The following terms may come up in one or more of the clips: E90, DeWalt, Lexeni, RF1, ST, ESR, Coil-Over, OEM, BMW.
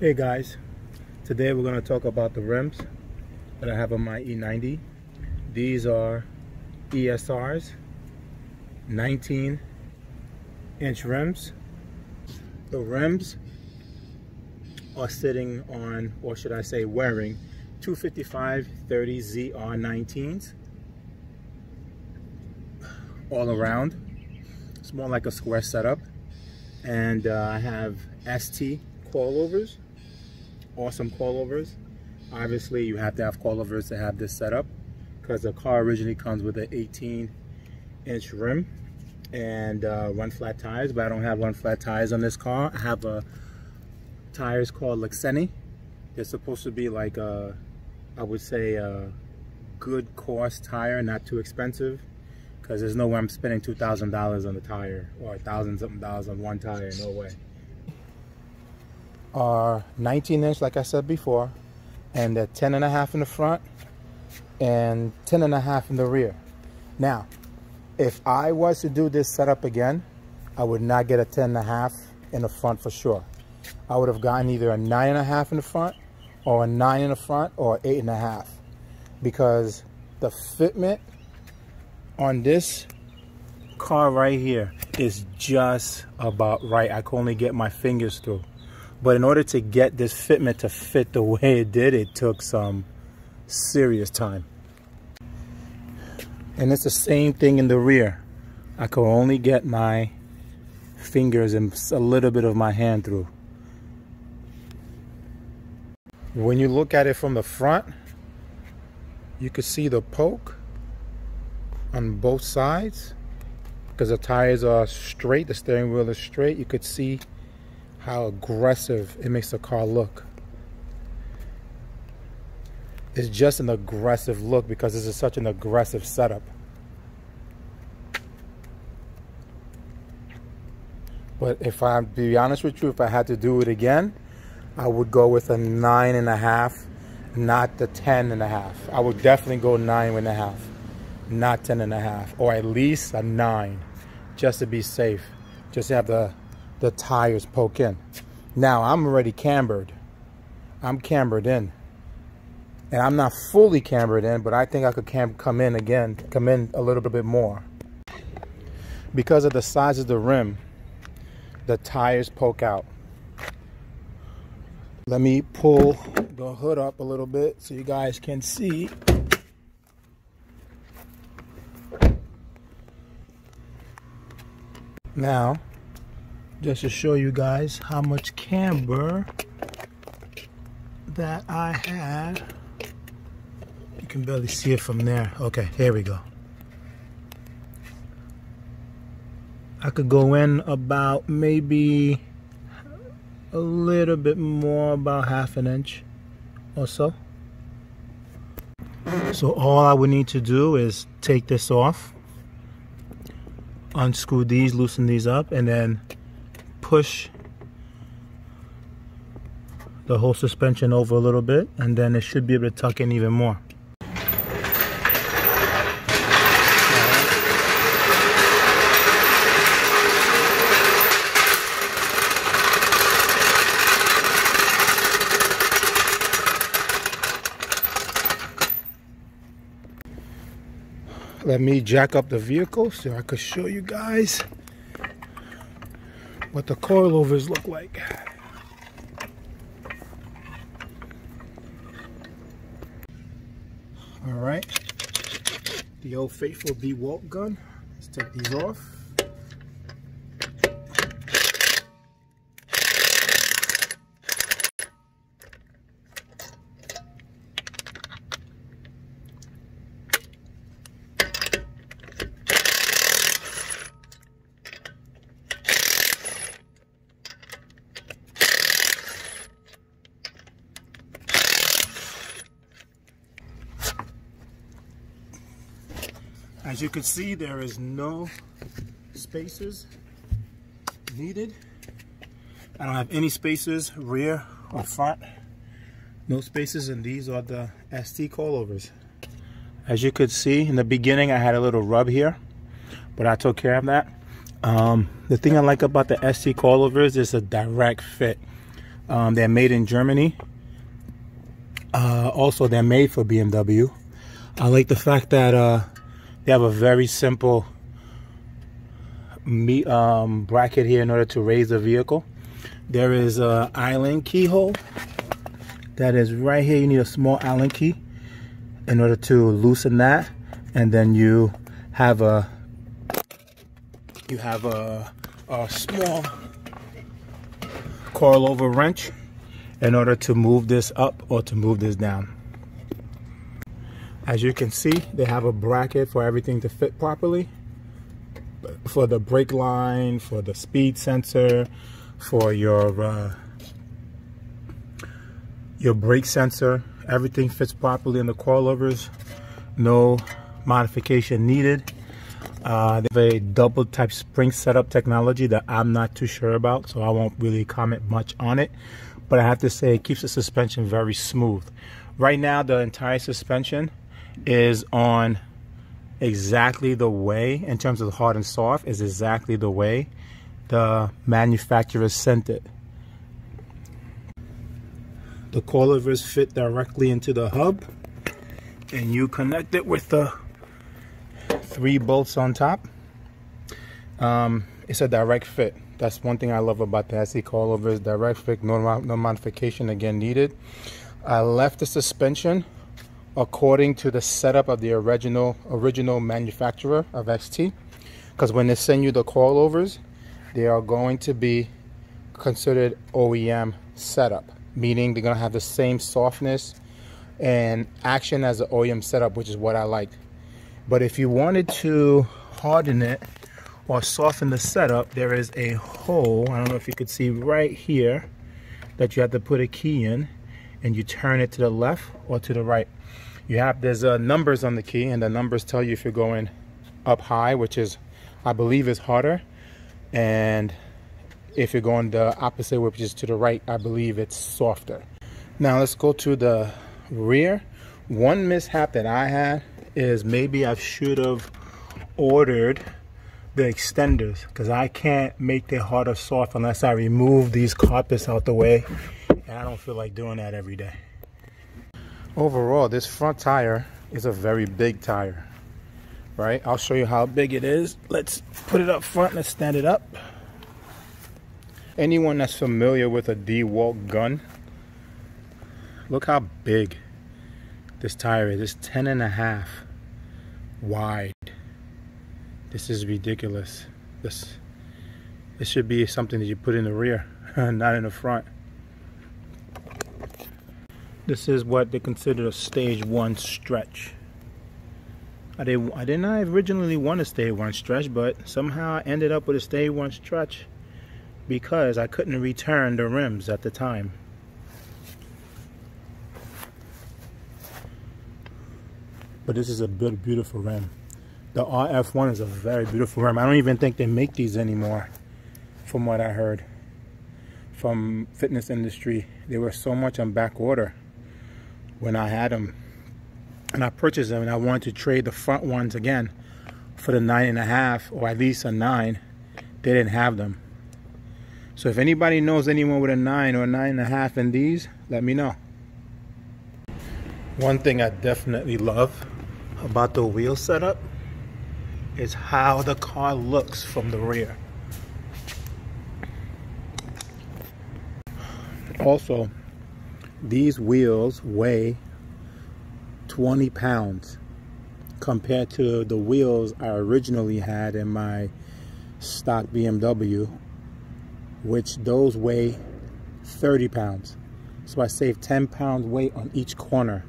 Hey guys, today we're going to talk about the rims that I have on my E90. These are ESRs, 19-inch rims. The rims are sitting on, or should I say wearing, 255/30 ZR19s all around. It's more like a square setup, and I have ST coilovers. Awesome coilovers. Obviously you have to have coilovers to have this setup because the car originally comes with an 18-inch rim and run flat tires, but I don't have run flat tires on this car. I have tires called Lexeni. They're supposed to be like I would say a good cost tire, not too expensive, because there's no way I'm spending $2,000 on the tire or $1,000 something on one tire. No way. Are 19-inch, like I said before, and they're 10.5 in the front and 10.5 in the rear. Now, if I was to do this setup again, I would not get a 10.5 in the front for sure. I would have gotten either a 9.5 in the front or a 9 in the front or 8.5, because the fitment on this car right here is just about right. I can only get my fingers through. But in order to get this fitment to fit the way it did, it took some serious time. And it's the same thing in the rear. I could only get my fingers and a little bit of my hand through. When you look at it from the front, you could see the poke on both sides because the tires are straight, the steering wheel is straight. You could see how aggressive it makes the car look. It's just an aggressive look because this is such an aggressive setup. But if I'm to be honest with you, if I had to do it again, I would go with a 9.5, not the 10.5. I would definitely go 9.5, not 10.5, or at least a 9, just to be safe, just to have the tires poke in. Now I'm already cambered. I'm cambered in. And I'm not fully cambered in, but I think I could come in again, come in a little bit more. Because of the size of the rim, the tires poke out. Let me pull the hood up a little bit so you guys can see. Now, just to show you guys how much camber that I had. You can barely see it from there. Okay, here we go. I could go in about maybe a little bit more, about 1/2 inch or so. So all I would need to do is take this off, unscrew these, loosen these up, and then push the whole suspension over a little bit, and then it should be able to tuck in even more. Let me jack up the vehicle so I could show you guys what the coilovers look like. All right, the old faithful DeWalt gun. Let's take these off. As you can see, there is no spacers needed. I don't have any spacers, rear or front. No spacers, and these are the ST coilovers. As you could see, in the beginning I had a little rub here, but I took care of that. The thing I like about the ST coilovers is a direct fit. They're made in Germany. Also, they're made for BMW. I like the fact that they have a very simple bracket here in order to raise the vehicle. There is an Allen keyhole that is right here. You need a small Allen key in order to loosen that, and then you have a small coilover wrench in order to move this up or to move this down. As you can see, they have a bracket for everything to fit properly, for the brake line, for the speed sensor, for your brake sensor. Everything fits properly in the coilovers. No modification needed. They have a double type spring setup technology that I'm not too sure about, so I won't really comment much on it. But I have to say, it keeps the suspension very smooth. Right now, the entire suspension is on exactly the way, in terms of hard and soft, is exactly the way the manufacturer sent it. The coilovers fit directly into the hub, and you connect it with the 3 bolts on top. It's a direct fit. That's one thing I love about the ST coilovers, direct fit, no modification again needed. I left the suspension according to the setup of the original manufacturer of ST, because when they send you the coilovers, they are going to be considered OEM setup, meaning they're going to have the same softness and action as the OEM setup, which is what I like. But if you wanted to harden it or soften the setup, there is a hole, I don't know if you could see right here, that you have to put a key in, and you turn it to the left or to the right. There's numbers on the key, and the numbers tell you if you're going up high, which is, I believe, is harder, and if you're going the opposite, which is to the right, I believe it's softer. Now let's go to the rear. One mishap that I had is maybe I should have ordered the extenders, because I can't make the hard or soft unless I remove these carpets out the way, and I don't feel like doing that every day. Overall, this front tire is a very big tire, right? I'll show you how big it is. Let's put it up front, let's stand it up. Anyone that's familiar with a DeWalt gun, look how big this tire is. It's 10.5 wide. This is ridiculous. This should be something that you put in the rear, not in the front. This is what they consider a stage 1 stretch. I originally want a stage 1 stretch, but somehow I ended up with a stage 1 stretch because I couldn't return the rims at the time. But this is a beautiful rim. The RF1 is a very beautiful rim. I don't even think they make these anymore, from what I heard from fitness industry. They were so much on back order when I had them, and I purchased them, and I wanted to trade the front ones again for the 9.5, or at least a 9. They didn't have them. So if anybody knows anyone with a 9 or a 9.5 in these, let me know. One thing I definitely love about the wheel setup is how the car looks from the rear. Also, these wheels weigh 20 pounds compared to the wheels I originally had in my stock BMW, which those weigh 30 pounds. So I saved 10 pounds weight on each corner.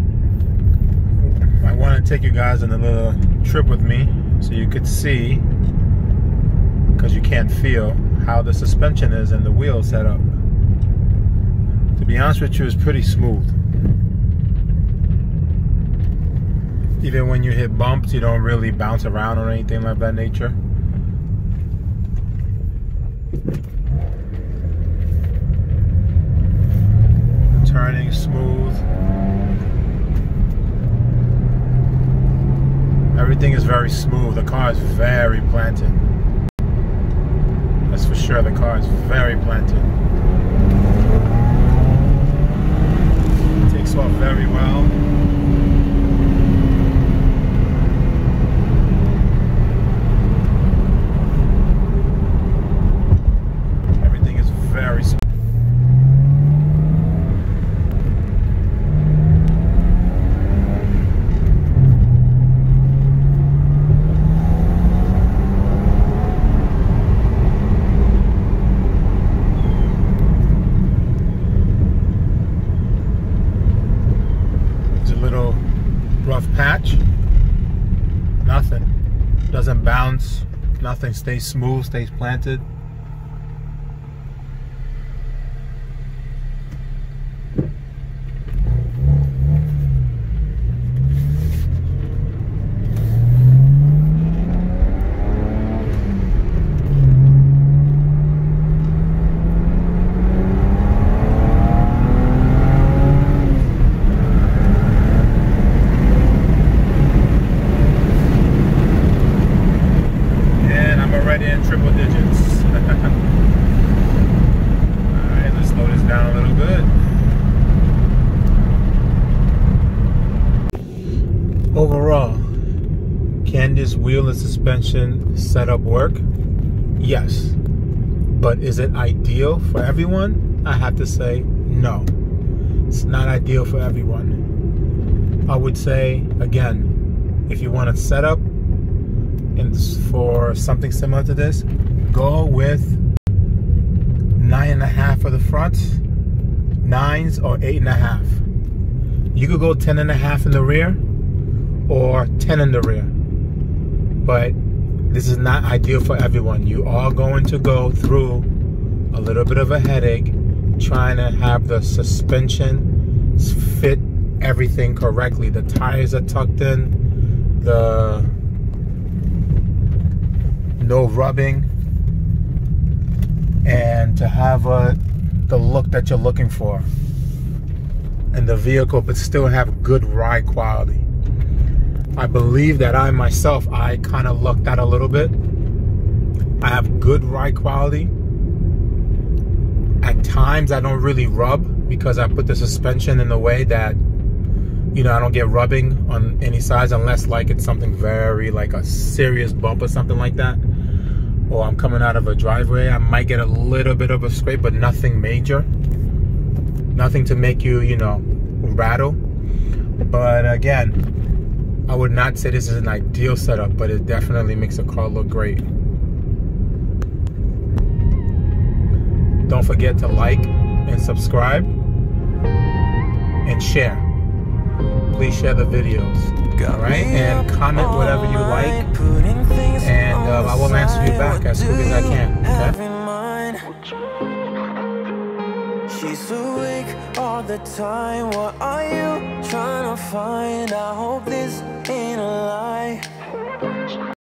I want to take you guys on a little trip with me so you could see, because you can't feel, how the suspension is and the wheel setup. To be honest with you, it's pretty smooth. Even when you hit bumps, you don't really bounce around or anything like that nature. Turning smooth. Everything is very smooth. The car is very planted. That's for sure, the car is very planted. thing stays smooth, stays planted. Suspension setup work? Yes. But is it ideal for everyone? I have to say no. It's not ideal for everyone. I would say, again, if you want a setup and for something similar to this, go with 9.5 for the front, 9s or 8.5. You could go 10.5 in the rear or 10 in the rear. But this is not ideal for everyone. You are going to go through a little bit of a headache trying to have the suspension fit everything correctly. The tires are tucked in, the no rubbing, and to have the look that you're looking for in the vehicle, but still have good ride quality. I believe that I myself, I kind of lucked out a little bit. I have good ride quality. At times I don't really rub because I put the suspension in the way that, you know, I don't get rubbing on any sides unless like it's something very like a serious bump or something like that. Or I'm coming out of a driveway, I might get a little bit of a scrape, but nothing major. Nothing to make you, you know, rattle. But again, I would not say this is an ideal setup, but it definitely makes a car look great. Don't forget to like and subscribe and share. Please share the videos, all right? And comment whatever you like, and I will answer you back as quick as I can, okay? She's awake all the time. What are you trying to find? I hope this ain't a lie.